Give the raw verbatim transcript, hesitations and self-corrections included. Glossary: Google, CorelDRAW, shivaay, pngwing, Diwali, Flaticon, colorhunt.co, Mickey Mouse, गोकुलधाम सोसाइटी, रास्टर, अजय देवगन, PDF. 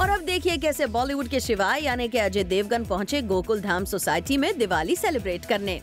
और अब देखिए कैसे बॉलीवुड के शिवाय यानी कि अजय देवगन पहुंचे गोकुलधाम सोसाइटी में दिवाली सेलिब्रेट करने।